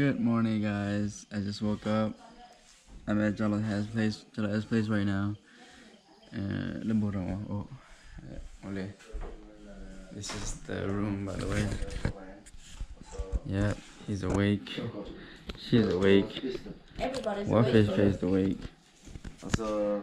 Good morning, guys. I just woke up. I'm at Jala's place right now. This is the room, by the way. Yep, he's awake. She's awake. Everybody's awake. WAH FISH PASTE awake. Also.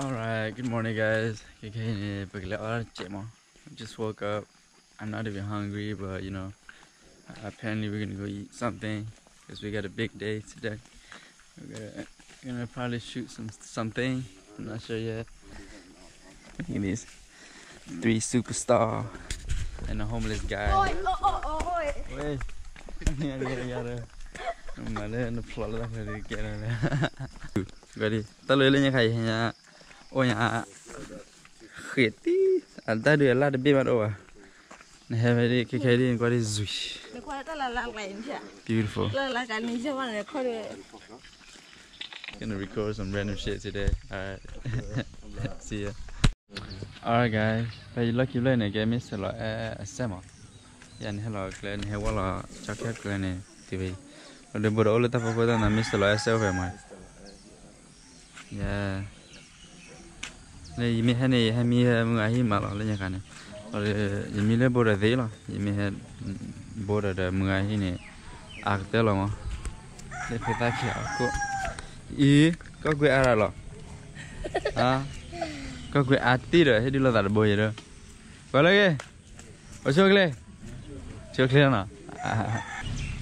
Alright, good morning, guys. Just woke up. I'm not even hungry, but you know, apparently we're gonna go eat something because we got a big day today. We're gonna probably shoot something. I'm not sure yet. Look at this. Three superstar and a homeless guy. Wait. Ready? Oh yeah, beautiful. Gonna record some random shit today. Alright, see ya. Alright, guys, but you lucky learn again, Mr. Samuel. Yeah, and hello, Glenn, hello, chocolate Glenn TV. But the Buddha all the time for them, Mr. Samuel. Yeah. Yimmy Henny, Hemi, Mungahima, Lenyakan, or Yimile Bora Vela, Yimmy had bordered the Mungahine, Arteloma, the Petaki, E. Coque Arala. Ah, Coque Atira, he did not that boy. Valerie, what's your glare? Choclana.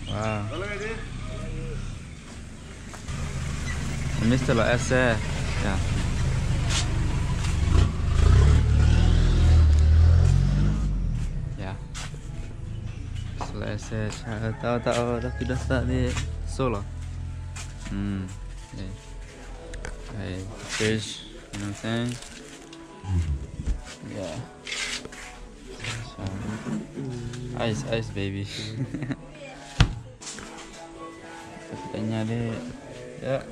Wow. Mr. La S. Yeah. Saya tahu dah sudah tadi solo. Hey, fish, you know what I'm saying? Yeah. So, ice, baby. Katanya deh. Yeah.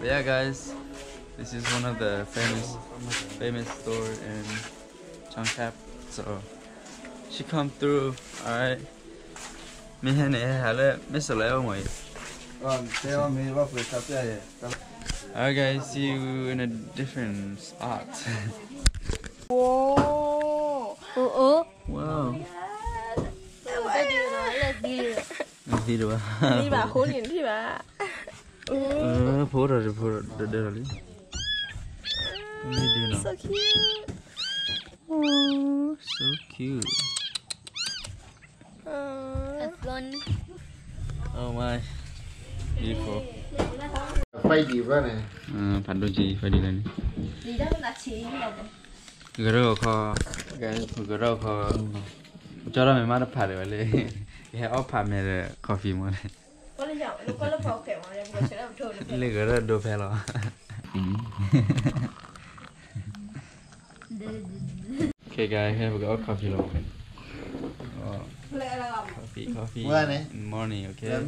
But yeah, guys, this is one of the famous store in Changkab. So. She come through, alright. Me and Hale, Mr. Leo, wait. Alright, guys, see you in a different spot. Whoa! Oh, wow. So cute. Oh, so cute. Oh my, beautiful. Friday, right? Friday, Friday. Okay, guys, here we go. Coffee, Coffee in the morning, okay?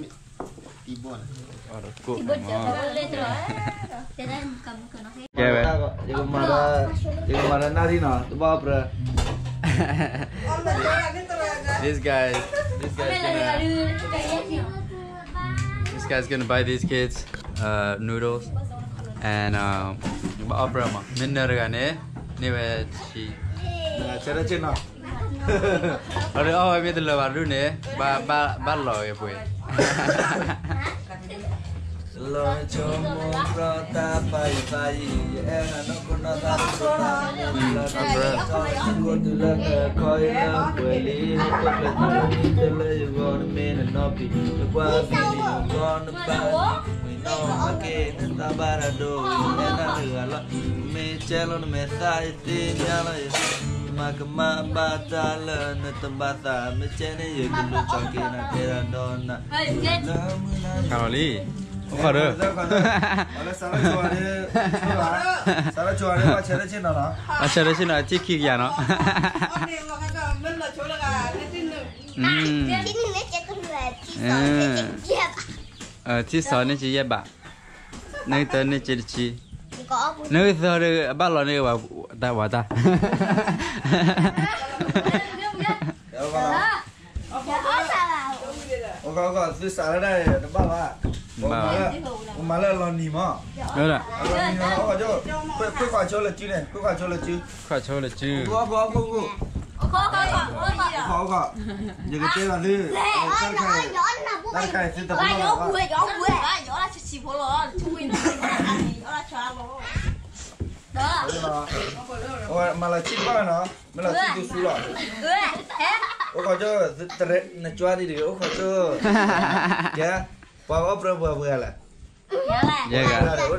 This guy's gonna buy these kids noodles and I made the love rune, but lawyer boy. Lord John Caroli, 分かる？ 我搞这这那抓的，我搞这，呀， 不要了。 Oh my god, that's crazy. Oh my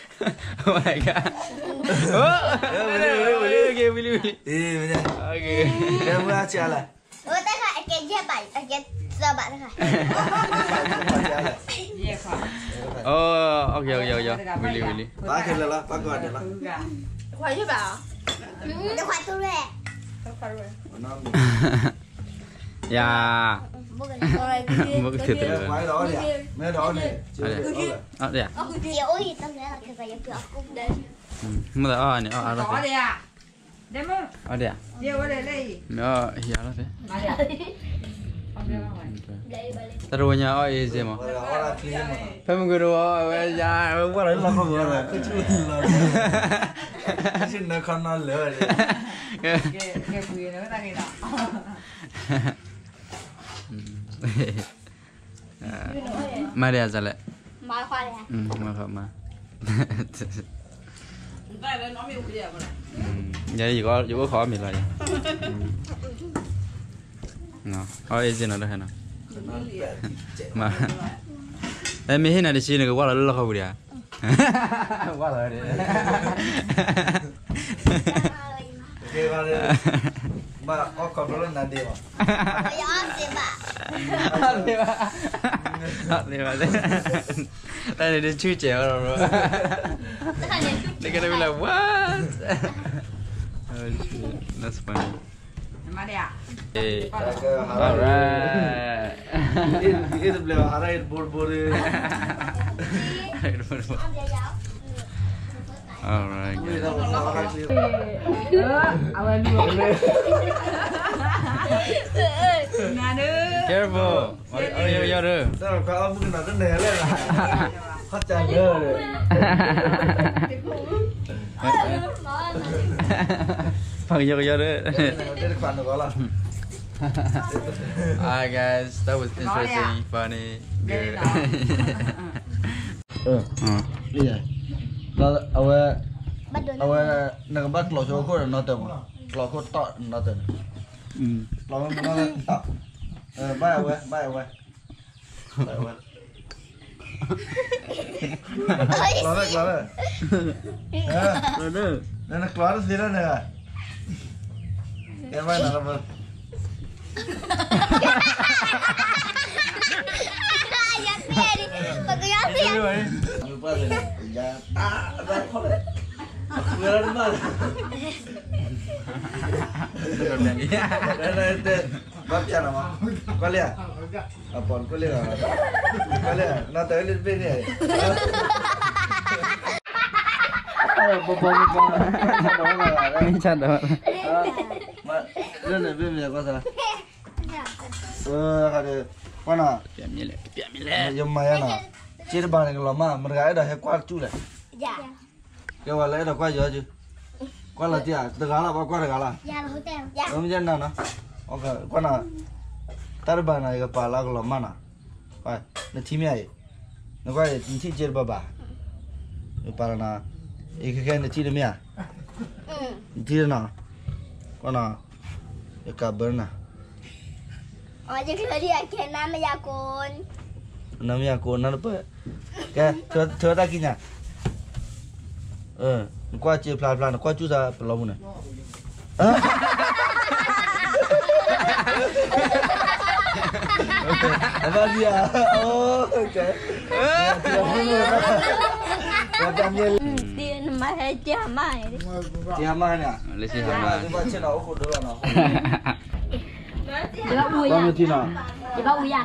Our Awal nak bak lawak aku nak tahu, lawak aku tak nak tahu. Lawak mana tak? Baik awal, baik awal, baik awal. Lawak lawak. Ada. Nak keluar sini nak? Yang mana lawak? Ya peri, bagaimana sih? Lupa sih. Tak boleh. Beran mal. Ada itu. Baca nama. Kuliah. Apa kuliah? Kuliah. Nak tahu lebih ni. Bobong. Ini canda. Mak, mana lebih kau salah. Ada mana? Piamile. Jom maya na. Ciri bang ni lama. Mereka ada hekuar cule. Ya. Kau balik dah kau jual je, kau lagi ada dekat lah, kau dekat lah. Ya, hotel. Kamu jangan na, okay, kau na terbang na, kepala kau lama na, kau na timnya ay, na kau ni ciri bapa, kepala na, ikan ni ciri mia, ciri na, kau na, ikabar na. Aje kelari aje nama yakon, nak apa? Kau cuit tak kini? Kau je pelan-pelan, kau juga pelamun. Apa dia? Oh, okay. Dia nama siapa mai? Siapa ni? Lesih siapa? Kau cina, aku dulu lah. Kamu cina? Ibu uya.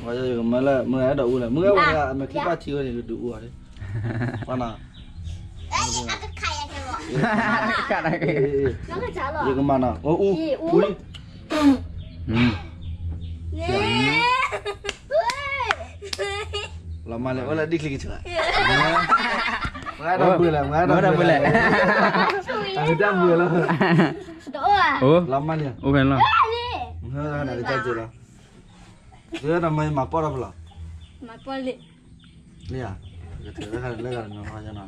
Kau jadi malah malah ada uya, malah uya, macam kita cina ni ada uya. Mana? Kau nak cakap? Ui. Lama leh, orang dik lagi cakap. Mana dah boleh. Ada boleh lah. Oh. Lama leh. Oh kan lah. Mana nak kita jual? Jual nama Mapol apa lah? Mapol ni. Lihat, kita lekan nama macam mana.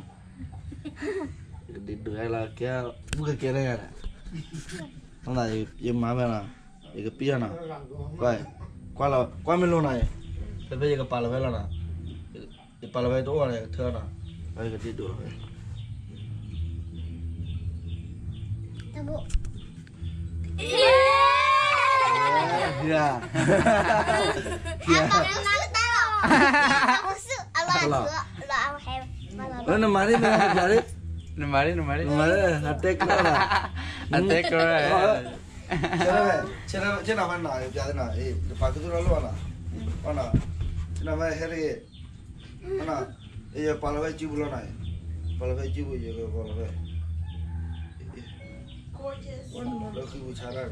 Di dua lah, kaya bukan kira ni ada. Mana yang mana na, yang pia na, kau melu na, tapi yang palawai la na, yang palawai tu orang yang terana, yang di dua. Tabu. Ya. Apa yang nak tahu? Aku suka. Namari, attack lah. Cina mana? Jadi na, pakai tu lalu mana? Cina mana hari? Mana? Ia palawai cibulan na, palawai cibu je ke palawai. Gorgeous. Orang cibu cara.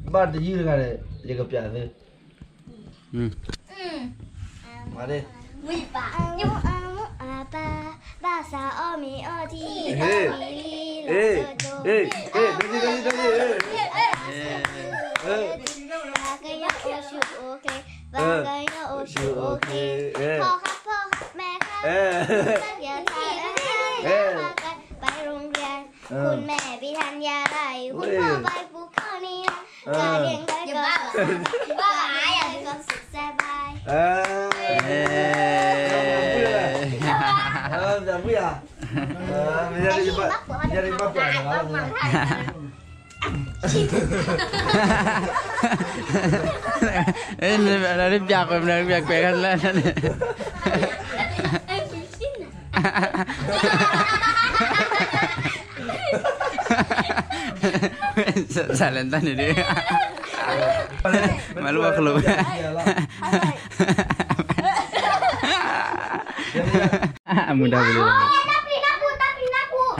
Bar tu jil kan? Jaga pian tu. Mari. Muda. Bahasa Omi Oti. Bagainya usul okey. Poh mereka. Bagaian bayungan. Kun meh bihan yarai. Kun poh bay bukani. Kalian kalian. Bahaya dengan susah bay. Mudah boleh.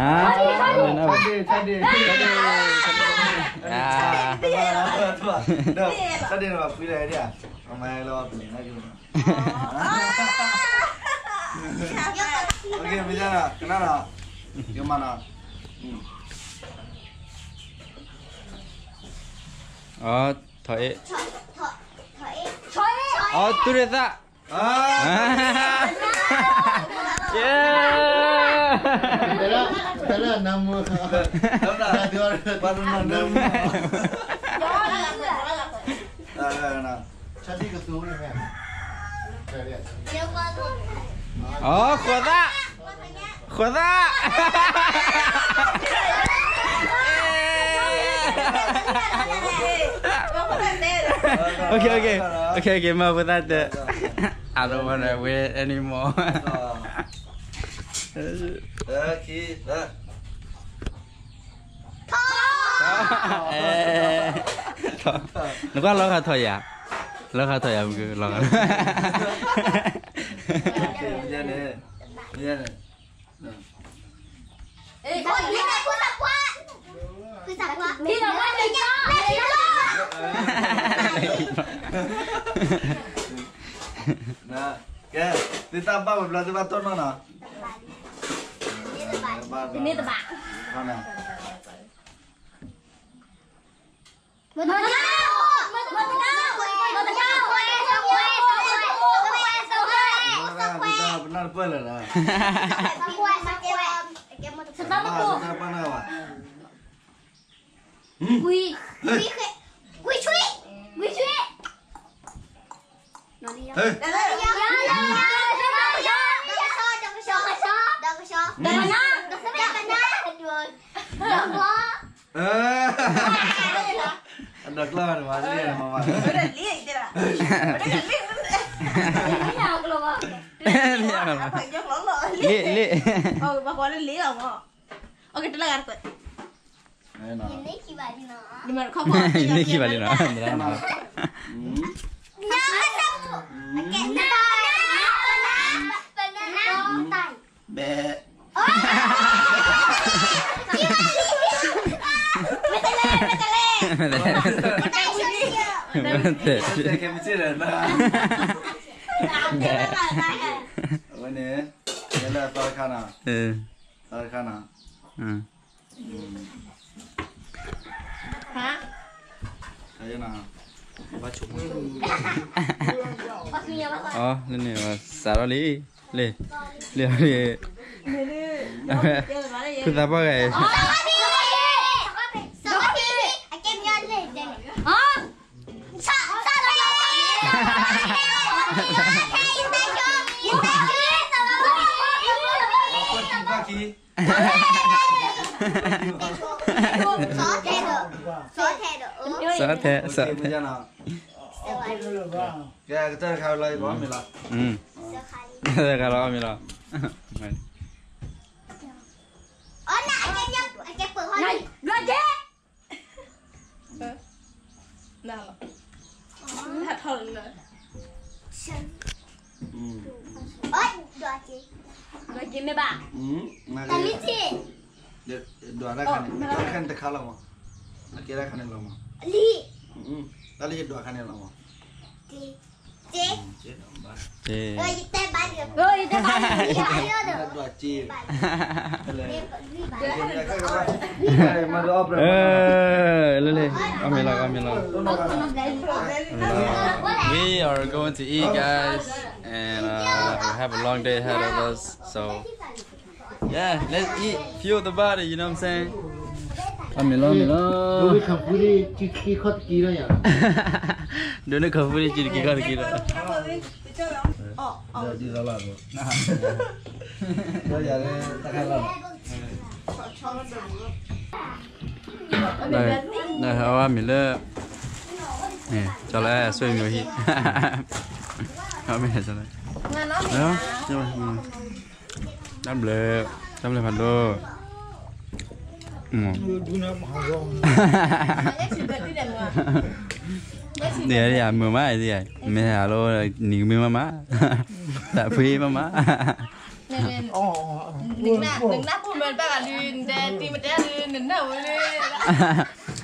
Okay, Mom, without that, I don't want to wait anymore. Okay, that. Nah, ya, ditambah berarti baton mana? Ini tebak. Mana? We are going to eat, guys, and we have a long day ahead of us, so yeah, let's eat, fuel the body, you know what I'm saying?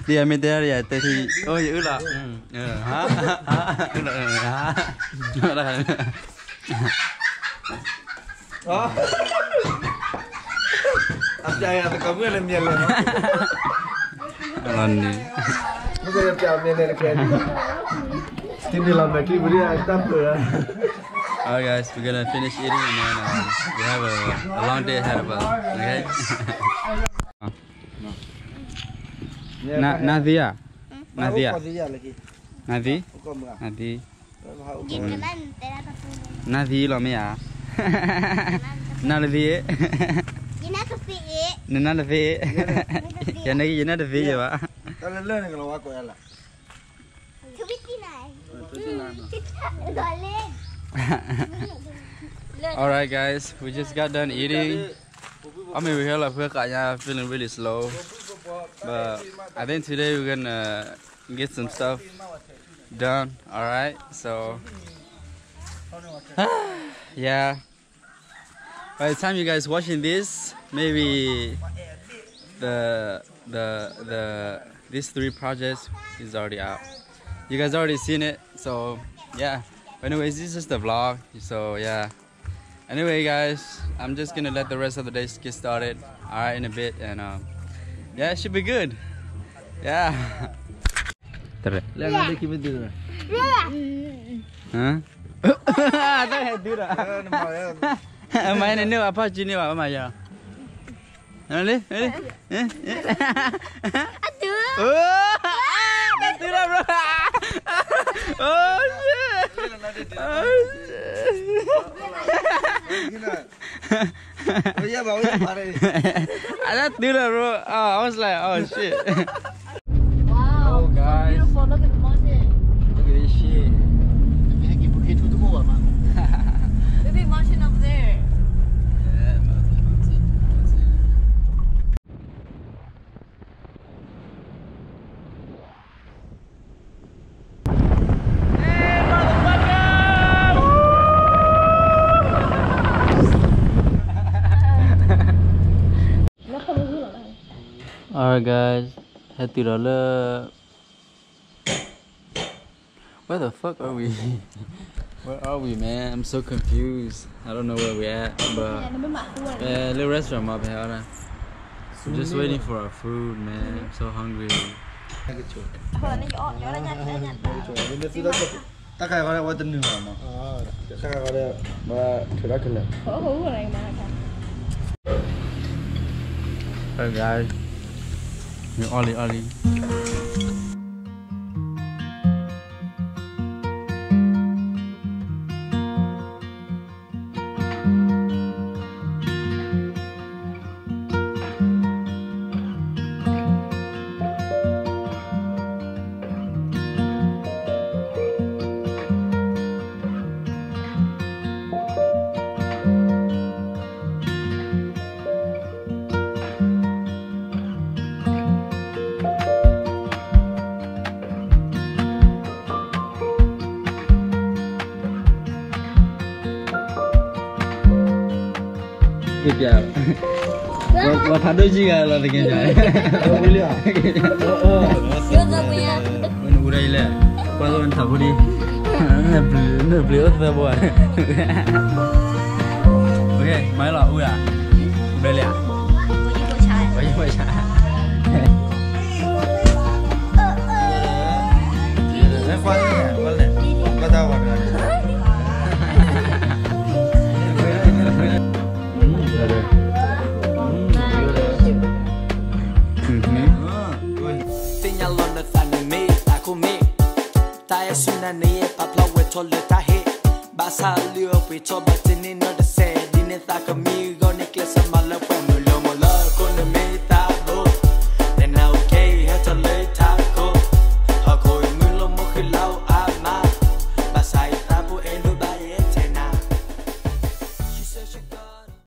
Dia meter ya tadi. Oh ya ulah. Oh. Apa yang ada kamu dalam dia lah. Alani. Muka yang jauh ni nak kena. Kini lama kini beri agak pula. Alright guys, we're gonna finish eating and then we have a long day ahead of us. Okay. Nadia. Nadia. Nadi. Nadi. Nadi lo mea. Nadi. Nadi. Jangan nak nadi je pak. Kalau leh ni kalau aku elak. Alright guys, we just got done eating. I mean, we had a quick idea, feeling really slow. But I think today we're gonna get some stuff done. Alright, so yeah. By the time you guys watching this, maybe these three projects is already out. You guys already seen it, so yeah. Anyways, this is the vlog, so yeah. Anyway guys, I'm just gonna let the rest of the day get started, alright, in a bit, and yeah, it should be good. Yeah. Huh? Oh shit! Oh shit! I don't do that, bro. Oh, I was like, oh shit. Wow. Oh, guys. So beautiful. Look at the mountain. Look at this shit. The big mountain up there. Yeah, mountain. Alright guys, head to the left. Where the fuck are we? Where are we, man? I'm so confused. I don't know where we at, but yeah, little restaurant up here. Right? We're just waiting for our food, man. I'm so hungry. Alright guys. Ollie. Kejap. Buat tado juga lah kejap. Boleh. Oh. Juga punya. Mana urai lah. Kalau orang tahu ni, beliau terbawa. Okay, mai lah urai. Urai lah. Bagi bocah. Saya boleh. Kau tahu apa? Basa lio pito batini no de se dine ta kamigo necklace mala